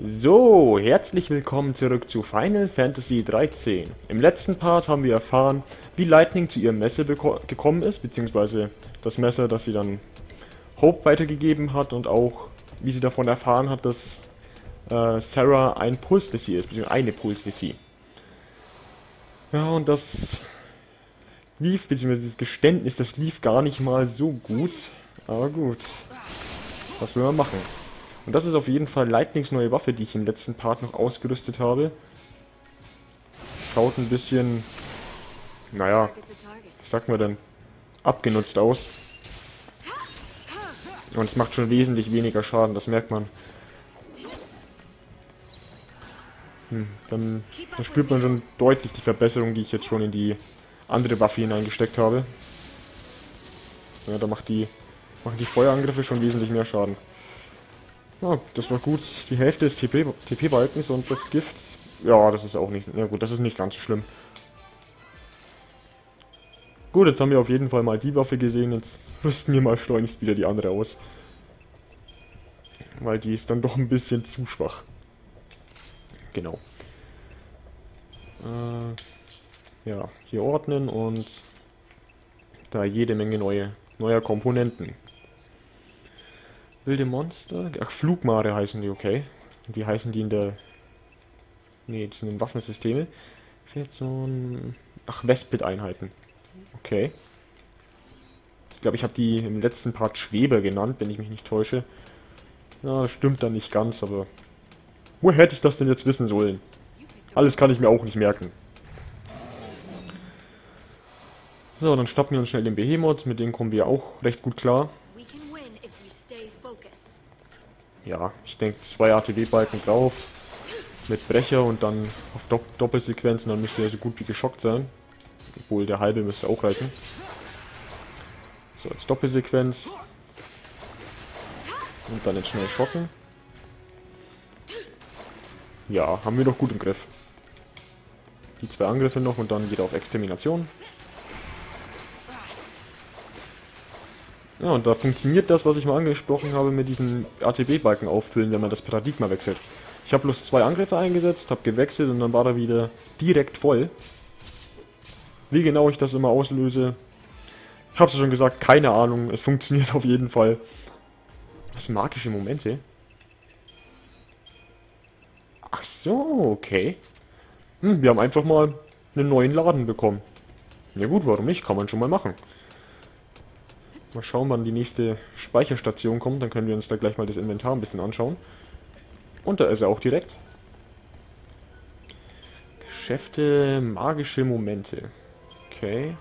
So, herzlich willkommen zurück zu Final Fantasy XIII. Im letzten Part haben wir erfahren, wie Lightning zu ihrem Messer gekommen ist, beziehungsweise das Messer, das sie dann Hope weitergegeben hat, und auch, wie sie davon erfahren hat, dass Sarah ein Puls-l'Cie ist, beziehungsweise eine Puls-l'Cie. Ja, und das lief, beziehungsweise dieses Geständnis, das lief gar nicht mal so gut, aber gut, was will man machen? Und das ist auf jeden Fall Lightnings neue Waffe, die ich im letzten Part noch ausgerüstet habe. Schaut ein bisschen, naja, was sagt man denn, abgenutzt aus. Und es macht schon wesentlich weniger Schaden, das merkt man. Dann spürt man schon deutlich die Verbesserung, die ich jetzt schon in die andere Waffe hineingesteckt habe. Ja, da machen die Feuerangriffe schon wesentlich mehr Schaden. Ja, das war gut. Die Hälfte des TP-Balkens und das Gift. Ja, das ist auch nicht. Na gut, das ist nicht ganz so schlimm. Gut, jetzt haben wir auf jeden Fall mal die Waffe gesehen. Jetzt rüsten wir mal schleunigst wieder die andere aus. Weil die ist dann doch ein bisschen zu schwach. Genau. Ja, hier ordnen und da jede Menge neuer Komponenten. Wilde Monster? Ach, Flugmare heißen die, okay. Wie heißen die in der... Ne, das sind Waffensysteme. Ach, Vespiteinheiten. Okay. Ich glaube, ich habe die im letzten Part Schweber genannt, wenn ich mich nicht täusche. Na, stimmt dann nicht ganz, aber... Woher hätte ich das denn jetzt wissen sollen? Alles kann ich mir auch nicht merken. So, dann schnappen wir uns schnell den Behemoth. Mit denen kommen wir auch recht gut klar. Ja, ich denke 2 ATW-Balken drauf, mit Brecher und dann auf Doppelsequenzen, dann müsste er so gut wie geschockt sein. Obwohl der halbe müsste auch reichen. So, jetzt Doppelsequenz. Und dann jetzt schnell schocken. Ja, haben wir doch gut im Griff. Die 2 Angriffe noch und dann geht er auf Extermination. Ja, und da funktioniert das, was ich mal angesprochen habe, mit diesen ATB-Balken auffüllen, wenn man das Paradigma wechselt. Ich habe bloß 2 Angriffe eingesetzt, habe gewechselt und dann war er wieder direkt voll. Wie genau ich das immer auslöse, habe es schon gesagt, keine Ahnung, es funktioniert auf jeden Fall. Was, magische Momente? Ach so, okay. Wir haben einfach mal einen neuen Laden bekommen. Ja gut, warum nicht? Kann man schon mal machen. Mal schauen, wann die nächste Speicherstation kommt. Dann können wir uns da gleich mal das Inventar ein bisschen anschauen. Und da ist er auch direkt. Geschäfte, magische Momente. Okay.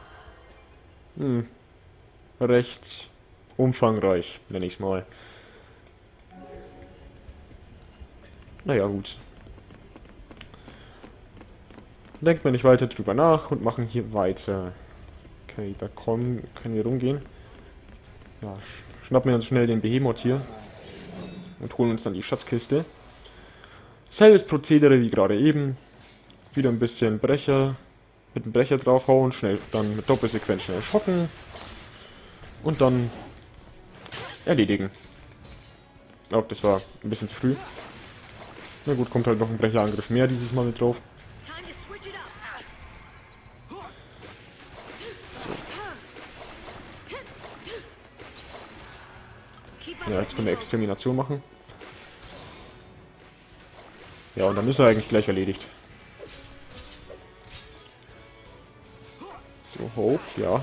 Recht umfangreich, nenne ich es mal. Naja, gut. Denkt man nicht weiter drüber nach und machen hier weiter. Okay, da können wir rumgehen. Ja, schnappen wir uns schnell den Behemoth hier und holen uns dann die Schatzkiste. Selbes Prozedere wie gerade eben. Wieder ein bisschen Brecher, mit dem Brecher draufhauen, schnell dann mit Doppelsequenz schnell schocken und dann erledigen. Oh, das war ein bisschen zu früh. Na gut, kommt halt noch ein Brecherangriff mehr dieses Mal mit drauf. Ja, jetzt können wir Extermination machen. Ja, und dann ist er eigentlich gleich erledigt. So, Hope, ja.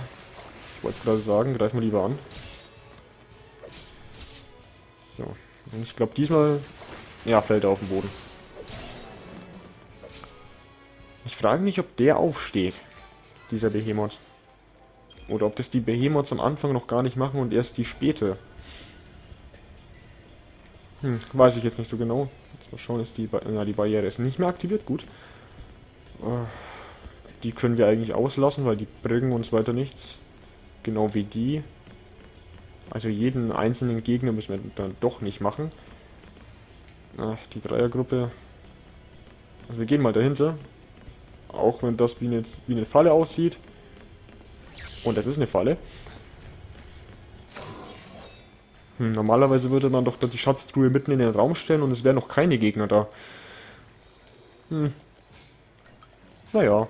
Ich wollte es gerade sagen, greif mal lieber an. So, und ich glaube diesmal... Ja, fällt er auf den Boden. Ich frage mich, ob der aufsteht, dieser Behemoth. Oder ob das die Behemoths am Anfang noch gar nicht machen und erst die später. Weiß ich jetzt nicht so genau. Jetzt mal schauen, ist die Barriere ist nicht mehr aktiviert, gut. Die können wir eigentlich auslassen, weil die bringen uns weiter nichts. Genau wie die. Also jeden einzelnen Gegner müssen wir dann doch nicht machen. Ach, die Dreiergruppe. Also wir gehen mal dahinter. Auch wenn das wie eine Falle aussieht. Und das ist eine Falle. Hm, normalerweise würde man doch die Schatztruhe mitten in den Raum stellen und es wären noch keine Gegner da. Hm. Naja.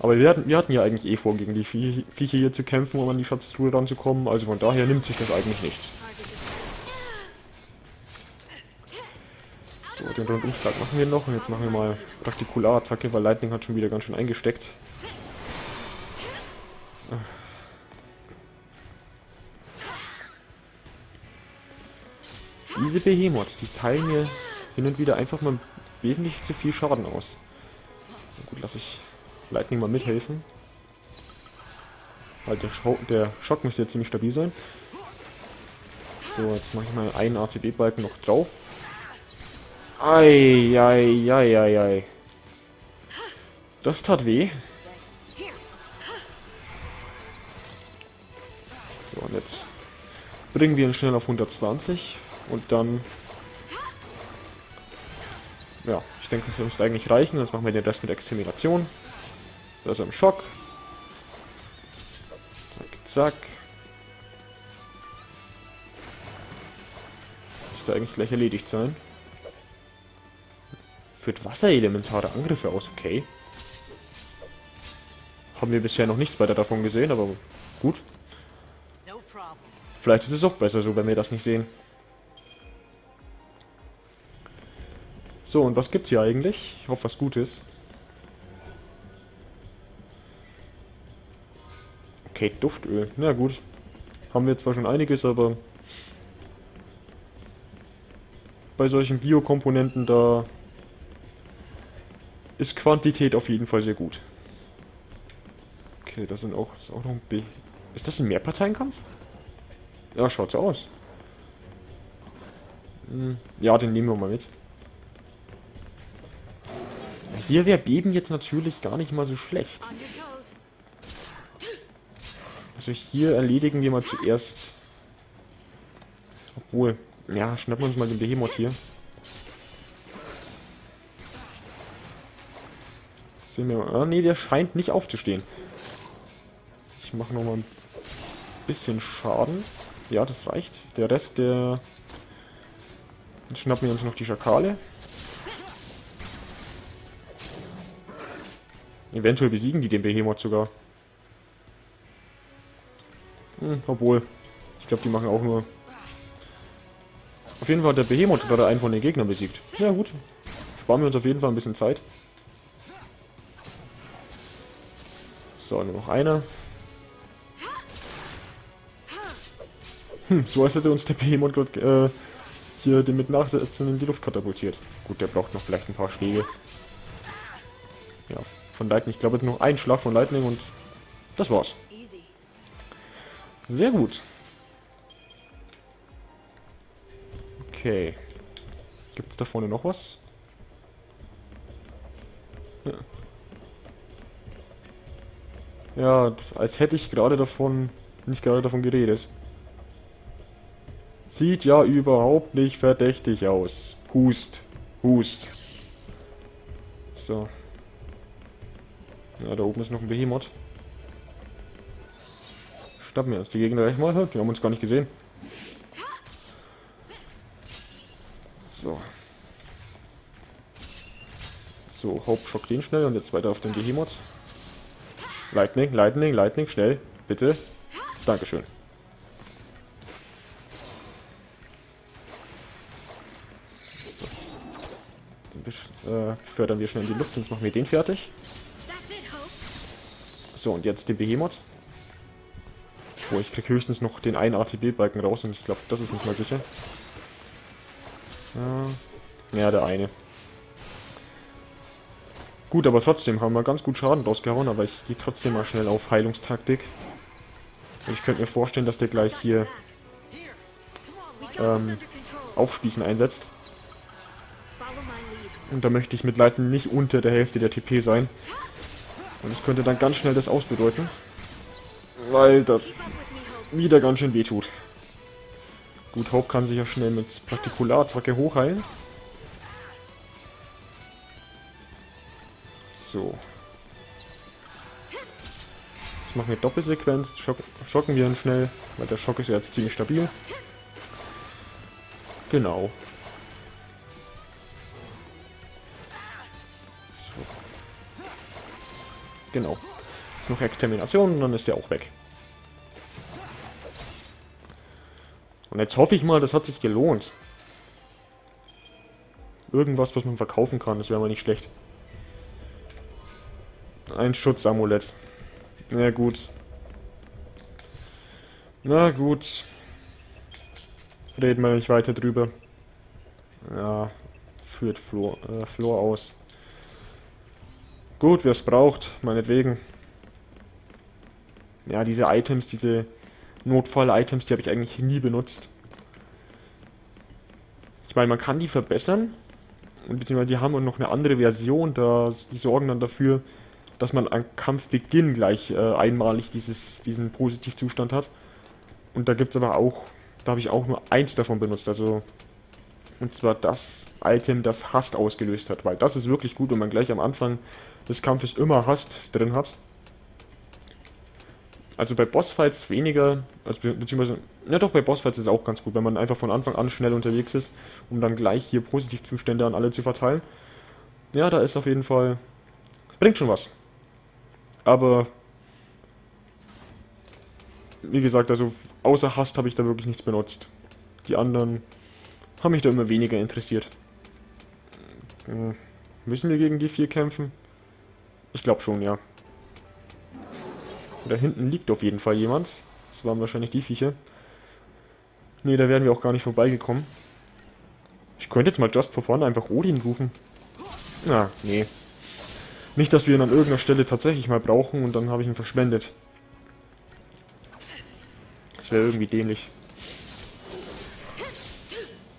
Aber wir hatten ja eigentlich eh vor, gegen die Viecher hier zu kämpfen, um an die Schatztruhe ranzukommen. Also von daher nimmt sich das eigentlich nichts. So, den Rundumschlag machen wir noch. Und jetzt machen wir mal Praktikulattacke, weil Lightning hat schon wieder ganz schön eingesteckt. Diese Behemoths, die teilen mir hin und wieder einfach mal wesentlich zu viel Schaden aus. Na gut, lass ich Lightning mal mithelfen. Weil der Schock müsste jetzt ziemlich stabil sein. So, jetzt mache ich mal einen ATB-Balken noch drauf. Ei, ei, ei, ei, ei. Das tat weh. So, und jetzt bringen wir ihn schnell auf 120. Und dann... Ja, ich denke, das müsste eigentlich reichen. Jetzt machen wir den Rest mit Extermination. Da ist er im Schock. Zack, zack. Müsste eigentlich gleich erledigt sein. Führt wasserelementare Angriffe aus, okay. Haben wir bisher noch nichts weiter davon gesehen, aber gut. Vielleicht ist es auch besser so, wenn wir das nicht sehen. So, und was gibt's hier eigentlich? Ich hoffe, was Gutes. Okay, Duftöl. Na gut. Haben wir zwar schon einiges, aber... Bei solchen Biokomponenten da... ist Quantität auf jeden Fall sehr gut. Okay, das sind auch, ist auch noch ein Bild. Ist das ein Mehrparteienkampf? Ja, schaut so aus. Hm, ja, den nehmen wir mal mit. Hier wäre Beben jetzt natürlich gar nicht mal so schlecht. Also hier erledigen wir mal zuerst. Obwohl, ja, schnappen wir uns mal den Behemoth hier. Ah, nee, der scheint nicht aufzustehen. Ich mache nochmal ein bisschen Schaden. Ja, das reicht. Der Rest, der... Dann schnappen wir uns noch die Schakale. Eventuell besiegen die den Behemoth sogar. Hm, obwohl. Ich glaube, die machen auch nur... Auf jeden Fall hat der Behemoth gerade einen von den Gegnern besiegt. Ja gut. Sparen wir uns auf jeden Fall ein bisschen Zeit. So, nur noch einer. Hm, so als hätte uns der Behemoth hier den mit Nachsetzen in die Luft katapultiert. Gut, der braucht noch vielleicht ein paar Schläge. Ja, von Lightning. Ich glaube, noch ein Schlag von Lightning und das war's. Sehr gut. Okay. Gibt's da vorne noch was? Ja. Ja, als hätte ich nicht gerade davon geredet. Sieht ja überhaupt nicht verdächtig aus. Hust. Hust. So. Ja, da oben ist noch ein Behemoth. Schnappen wir uns die Gegner gleich mal. Die haben uns gar nicht gesehen. So. So, Hauptschock den schnell und jetzt weiter auf den Behemoth. Lightning, Lightning, Lightning, schnell, bitte. Dankeschön. So. Den fördern wir schnell in die Luft, sonst machen wir den fertig. So, und jetzt den Behemoth. Boah, ich krieg höchstens noch den einen ATB-Balken raus und ich glaube, das ist nicht mal sicher. Ja, der eine. Gut, aber trotzdem haben wir ganz gut Schaden rausgehauen, aber ich gehe trotzdem mal schnell auf Heilungstaktik. Und ich könnte mir vorstellen, dass der gleich hier Aufspießen einsetzt. Und da möchte ich mit Leiten nicht unter der Hälfte der TP sein. Und das könnte dann ganz schnell das ausbedeuten, weil das wieder ganz schön wehtut. Gut, Hope kann sich ja schnell mit Praktikulartracke hochheilen. So. Jetzt machen wir Doppelsequenz, schocken wir ihn schnell, weil der Schock ist ja jetzt ziemlich stabil. Genau. So. Genau. Jetzt noch Extermination und dann ist der auch weg. Und jetzt hoffe ich mal, das hat sich gelohnt. Irgendwas, was man verkaufen kann, das wäre mal nicht schlecht. Ein Schutzamulett. Na gut. Na gut. Reden wir nicht weiter drüber. Ja, führt Flor aus. Gut, wer es braucht, meinetwegen. Ja, diese Items, diese Notfall-Items, die habe ich eigentlich nie benutzt. Ich meine, man kann die verbessern. Und beziehungsweise die haben noch eine andere Version, da die sorgen dann dafür, dass man am Kampfbeginn gleich einmalig diesen Positivzustand hat. Und da gibt es aber auch, da habe ich auch nur eins davon benutzt, also und zwar das Item, das Hast ausgelöst hat, weil das ist wirklich gut, wenn man gleich am Anfang des Kampfes immer Hast drin hat. Also bei Bossfights weniger, also beziehungsweise, ja doch, bei Bossfights ist es auch ganz gut, wenn man einfach von Anfang an schnell unterwegs ist, um dann gleich hier Positivzustände an alle zu verteilen. Ja, da ist auf jeden Fall, bringt schon was. Aber, wie gesagt, also außer Hast habe ich da wirklich nichts benutzt. Die anderen haben mich da immer weniger interessiert. Müssen wir gegen die vier kämpfen? Ich glaube schon, ja. Da hinten liegt auf jeden Fall jemand. Das waren wahrscheinlich die Viecher. Ne, da wären wir auch gar nicht vorbeigekommen. Ich könnte jetzt mal just for fun einfach Odin rufen. Na, nee. Nicht, dass wir ihn an irgendeiner Stelle tatsächlich mal brauchen und dann habe ich ihn verschwendet. Das wäre irgendwie dämlich.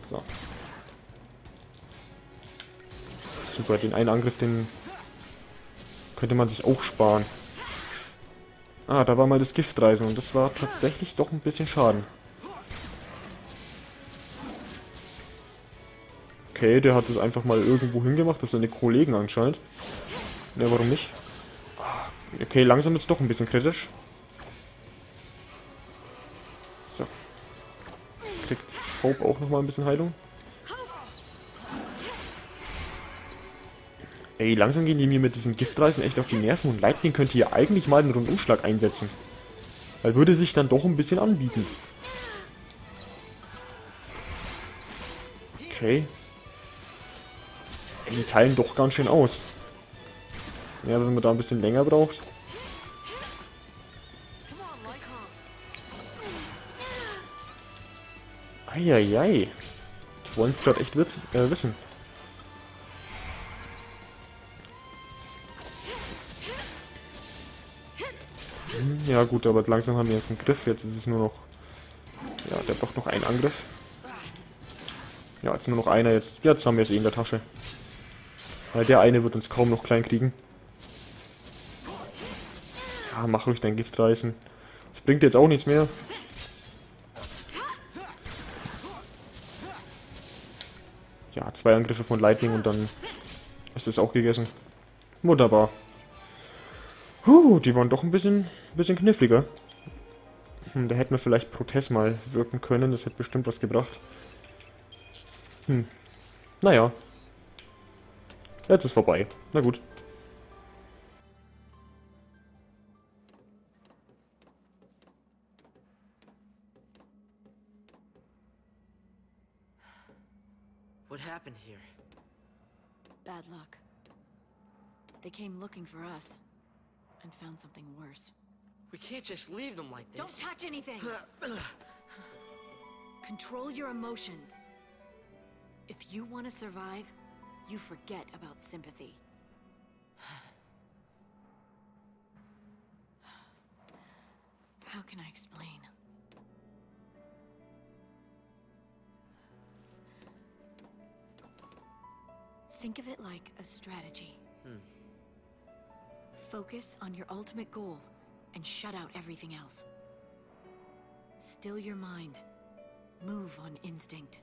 So. Super, den einen Angriff, den könnte man sich auch sparen. Ah, da war mal das Giftreisen und das war tatsächlich doch ein bisschen Schaden. Okay, der hat das einfach mal irgendwo hingemacht, auf seine Kollegen anscheinend. Ja, warum nicht? Okay, langsam ist es doch ein bisschen kritisch. So. Kriegt Hope auch nochmal ein bisschen Heilung. Ey, langsam gehen die mir mit diesen Giftreisen echt auf die Nerven und Lightning könnte hier eigentlich mal einen Rundumschlag einsetzen. Weil würde sich dann doch ein bisschen anbieten. Okay. Ey, die teilen doch ganz schön aus. Ja, wenn man da ein bisschen länger braucht. Eieiei. Die wollen es gerade echt wissen. Ja gut, aber langsam haben wir jetzt einen Griff. Jetzt ist es nur noch... Ja, der braucht noch einen Angriff. Ja, jetzt nur noch einer. Jetzt haben wir es eh in der Tasche. Weil der eine wird uns kaum noch klein kriegen. Ja, mach ruhig dein Giftreißen. Das bringt jetzt auch nichts mehr. Ja, zwei Angriffe von Lightning und dann ist es auch gegessen. Wunderbar. Die waren doch ein bisschen kniffliger. Da hätten wir vielleicht Protest mal wirken können. Das hätte bestimmt was gebracht. Naja. Jetzt ist vorbei. Na gut. What happened here? Bad luck. They came looking for us and found something worse. We can't just leave them like this. Don't touch anything. Control your emotions. If you want to survive, you forget about sympathy. How can I explain? Think of it like a strategy. Focus on your ultimate goal and shut out everything else. Still your mind. Move on instinct.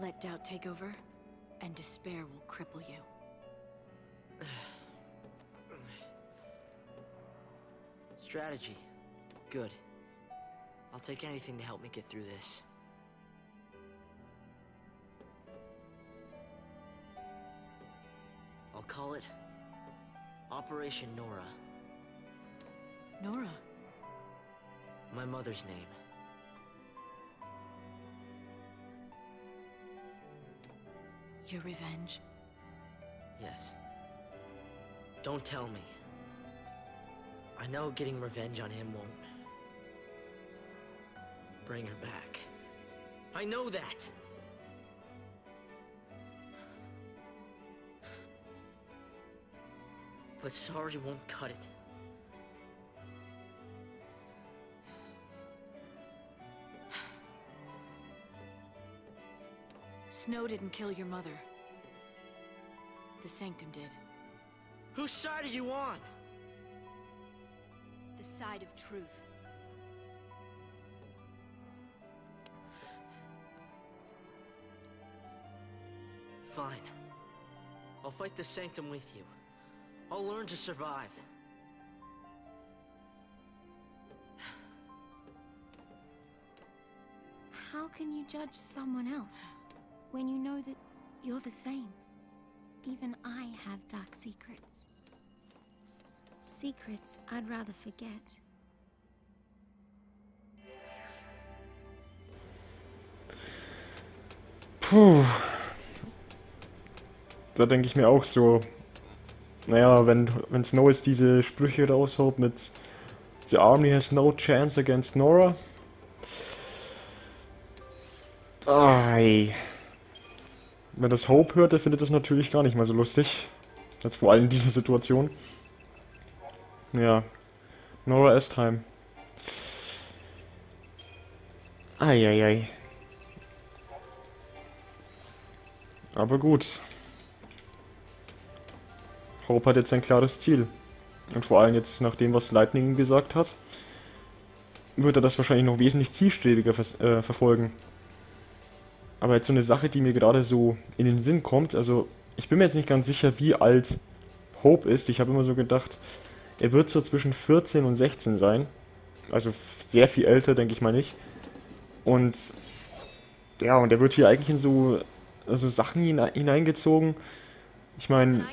Let doubt take over, and despair will cripple you. Strategy. Good. I'll take anything to help me get through this. I'll call it Operation Nora. Nora? My mother's name. Your revenge? Yes. Don't tell me. I know getting revenge on him won't bring her back. I know that! But sorry won't cut it. Snow didn't kill your mother. The Sanctum did. Whose side are you on? The side of truth. Fine. I'll fight the Sanctum with you. I'll learn to survive. How can you judge someone else when you know that you're the same? Even I have dark secrets. Secrets I'd rather forget. Puh. Da denke ich mir auch so. Naja, wenn Snow jetzt diese Sprüche raushaut mit The Army has no chance against Nora. Ai. Wenn das Hope hört, der findet das natürlich gar nicht mal so lustig. Jetzt vor allem in dieser Situation. Ja. Nora S-Time. Eieiei. Aber gut. Hope hat jetzt ein klares Ziel. Und vor allem jetzt nach dem, was Lightning gesagt hat, wird er das wahrscheinlich noch wesentlich zielstrebiger verfolgen. Aber jetzt so eine Sache, die mir gerade so in den Sinn kommt, also ich bin mir jetzt nicht ganz sicher, wie alt Hope ist. Ich habe immer so gedacht, er wird so zwischen 14 und 16 sein. Also sehr viel älter, denke ich mal nicht. Und ja, und er wird hier eigentlich in so also Sachen hineingezogen. Ich meine,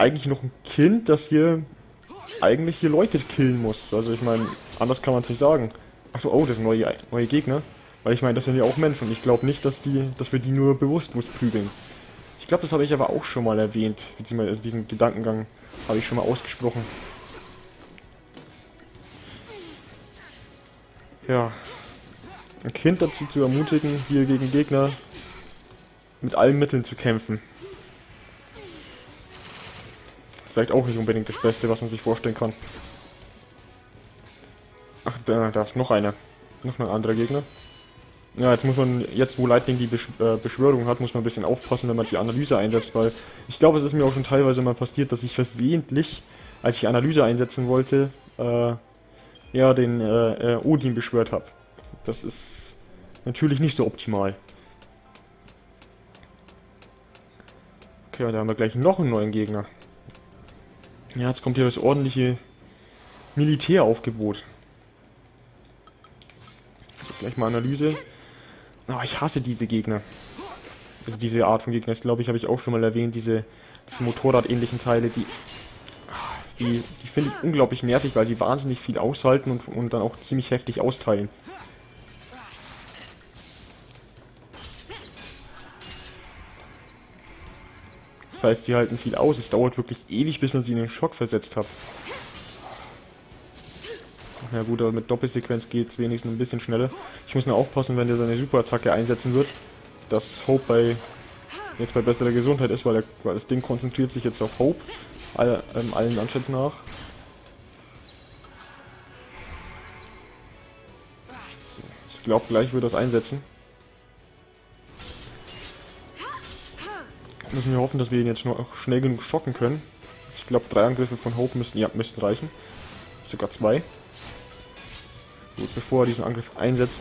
eigentlich noch ein Kind, das hier eigentlich hier Leute killen muss. Also ich meine, anders kann man es nicht sagen. Achso, oh, das sind neue Gegner. Weil ich meine, das sind ja auch Menschen. Ich glaube nicht, dass wir die nur bewusstlos prügeln. Ich glaube, das habe ich aber auch schon mal erwähnt. Beziehungsweise also diesen Gedankengang habe ich schon mal ausgesprochen. Ja. Ein Kind dazu zu ermutigen, hier gegen Gegner mit allen Mitteln zu kämpfen. Vielleicht auch nicht unbedingt das Beste, was man sich vorstellen kann. Ach, da ist noch einer. Noch ein anderer Gegner. Ja, jetzt muss man, jetzt wo Lightning die Beschwörung hat, muss man ein bisschen aufpassen, wenn man die Analyse einsetzt, weil ich glaube, es ist mir auch schon teilweise mal passiert, dass ich versehentlich, als ich Analyse einsetzen wollte, ja, den Odin beschwört habe. Das ist natürlich nicht so optimal. Okay, und da haben wir gleich noch einen neuen Gegner. Ja, jetzt kommt hier das ordentliche Militäraufgebot. Also gleich mal Analyse. Oh, ich hasse diese Gegner. Also diese Art von Gegner. Das glaube ich, habe ich auch schon mal erwähnt. Diese Motorrad-ähnlichen Teile, die finde ich unglaublich nervig, weil die wahnsinnig viel aushalten und dann auch ziemlich heftig austeilen. Das heißt, die halten viel aus. Es dauert wirklich ewig, bis man sie in den Schock versetzt hat. Na gut, aber mit Doppelsequenz geht es wenigstens ein bisschen schneller. Ich muss nur aufpassen, wenn der seine Superattacke einsetzen wird, dass Hope jetzt bei besserer Gesundheit ist, weil das Ding konzentriert sich jetzt auf Hope, allen Anschnitt nach. Ich glaube, gleich wird das einsetzen. Müssen wir hoffen, dass wir ihn jetzt noch schnell genug schocken können. Ich glaube, 3 Angriffe von Hope müssten reichen. Sogar 2. Gut, bevor er diesen Angriff einsetzt.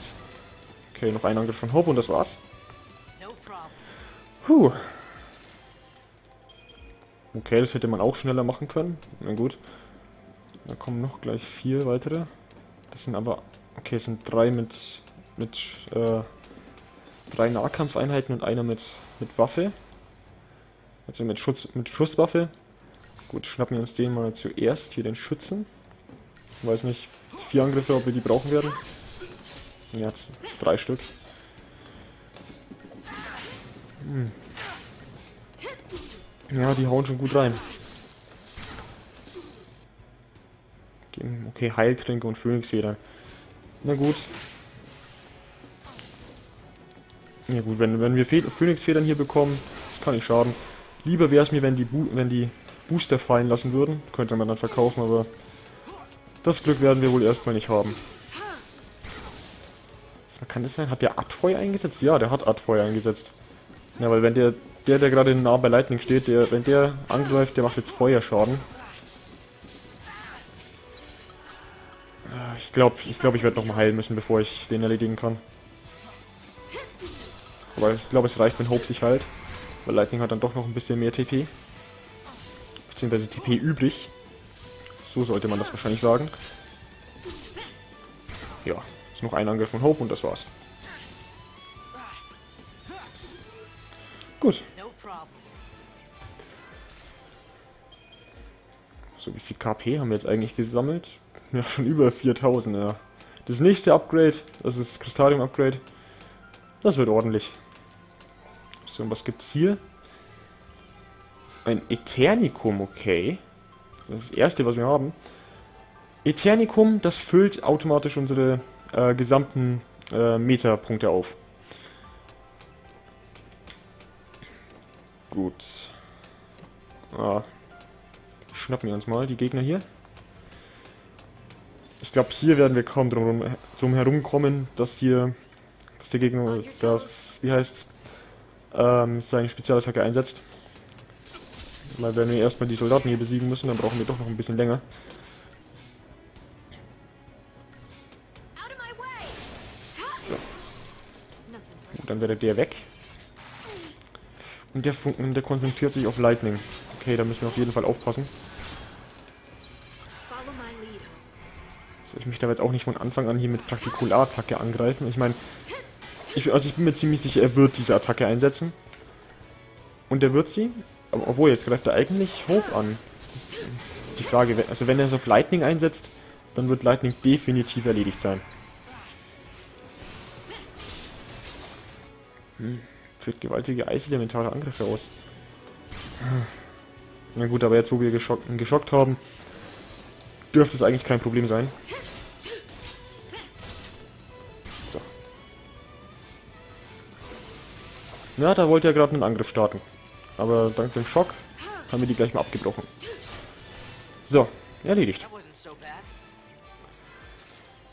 Okay, noch ein Angriff von Hope und das war's. Puh. Okay, das hätte man auch schneller machen können. Na gut. Da kommen noch gleich 4 weitere. Das sind aber... Okay, es sind 3 mit 3 Nahkampfeinheiten und einer mit Waffe. Also mit Schusswaffe. Gut, schnappen wir uns den mal zuerst, hier den Schützen. Ich weiß nicht, 4 Angriffe, ob wir die brauchen werden. Ja, 3 Stück. Hm. Ja, die hauen schon gut rein. Okay, Heiltränke und Phönixfedern. Na gut. Ja gut, wenn wir Phönixfedern hier bekommen, das kann nicht schaden. Lieber wäre es mir, wenn die Booster fallen lassen würden. Könnte man dann verkaufen, aber das Glück werden wir wohl erstmal nicht haben. Kann das sein? Hat der Adfeuer eingesetzt? Ja, der hat Adfeuer eingesetzt. Ja, weil wenn der gerade nah bei Lightning steht, wenn der angreift, der macht jetzt Feuerschaden. Ich glaube, ich werde nochmal heilen müssen, bevor ich den erledigen kann. Aber ich glaube, es reicht, wenn Hope sich heilt. Weil Lightning hat dann doch noch ein bisschen mehr TP. Beziehungsweise TP übrig. So sollte man das wahrscheinlich sagen. Ja, ist noch ein Angriff von Hope und das war's. Gut. So, wie viel KP haben wir jetzt eigentlich gesammelt? Ja, schon über 4000, ja. Das nächste Upgrade, das ist das Kristallum-Upgrade. Das wird ordentlich. So, und was gibt's hier? Ein Eternikum, okay. Das ist das erste, was wir haben. Eternikum, das füllt automatisch unsere gesamten Meta-Punkte auf. Gut. Ah. Schnappen wir uns mal die Gegner hier. Ich glaube, hier werden wir kaum drum herum kommen, dass der Gegner seine Spezialattacke einsetzt. Weil wenn wir erstmal die Soldaten hier besiegen müssen, dann brauchen wir doch noch ein bisschen länger. So. Gut, dann wäre der weg. Und der Funken, der konzentriert sich auf Lightning. Okay, da müssen wir auf jeden Fall aufpassen. Ich möchte aber jetzt auch nicht von Anfang an hier mit Praktikulattacke angreifen. Ich meine, ich bin mir ziemlich sicher, er wird diese Attacke einsetzen. Und er wird sie. Aber obwohl, jetzt greift er eigentlich Hope an. Das ist die Frage. Also wenn er es auf Lightning einsetzt, dann wird Lightning definitiv erledigt sein. Hm, führt gewaltige eiselementare Angriffe aus. Na gut, aber jetzt wo wir geschockt haben, dürfte es eigentlich kein Problem sein. So. Na, da wollte er gerade einen Angriff starten. Aber dank dem Schock haben wir die gleich mal abgebrochen. So, erledigt.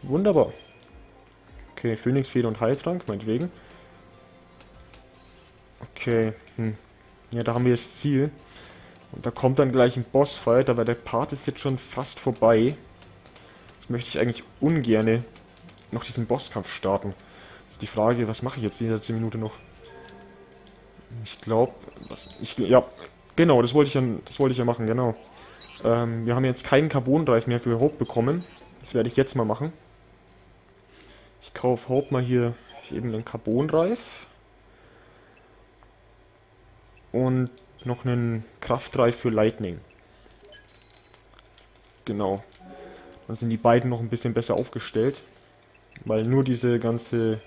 Wunderbar. Okay, Phönixfeder und Heiltrank, meinetwegen. Okay, hm. Ja, da haben wir das Ziel. Und da kommt dann gleich ein Bossfight, aber der Part ist jetzt schon fast vorbei. Jetzt möchte ich eigentlich ungerne noch diesen Bosskampf starten. Das ist die Frage, was mache ich jetzt die letzte Minute noch? Ich glaube, ja, genau, das wollte ich ja machen, genau. Wir haben jetzt keinen Carbonreif mehr für Hope bekommen. Das werde ich jetzt mal machen. Ich kaufe Hope mal hier eben den Carbonreif. Und noch einen Kraftreif für Lightning. Genau. Dann sind die beiden noch ein bisschen besser aufgestellt. Weil nur diese ganze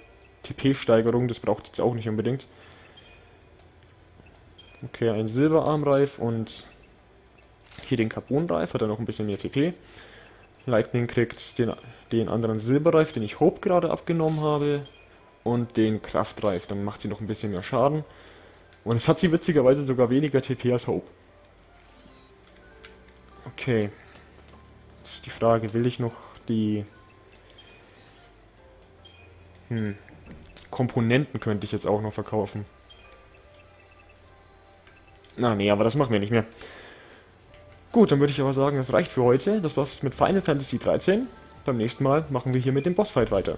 TP-Steigerung, das braucht jetzt auch nicht unbedingt. Okay, ein Silberarmreif und hier den Carbonreif, hat er noch ein bisschen mehr TP. Lightning kriegt den anderen Silberreif, den ich Hope gerade abgenommen habe. Und den Kraftreif, dann macht sie noch ein bisschen mehr Schaden. Und es hat sie witzigerweise sogar weniger TP als Hope. Okay. Das ist die Frage, will ich noch die... Hm. Komponenten könnte ich jetzt auch noch verkaufen. Na nee, aber das machen wir nicht mehr. Gut, dann würde ich aber sagen, das reicht für heute. Das war's mit Final Fantasy XIII. Beim nächsten Mal machen wir hier mit dem Bossfight weiter.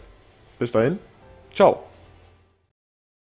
Bis dahin, ciao.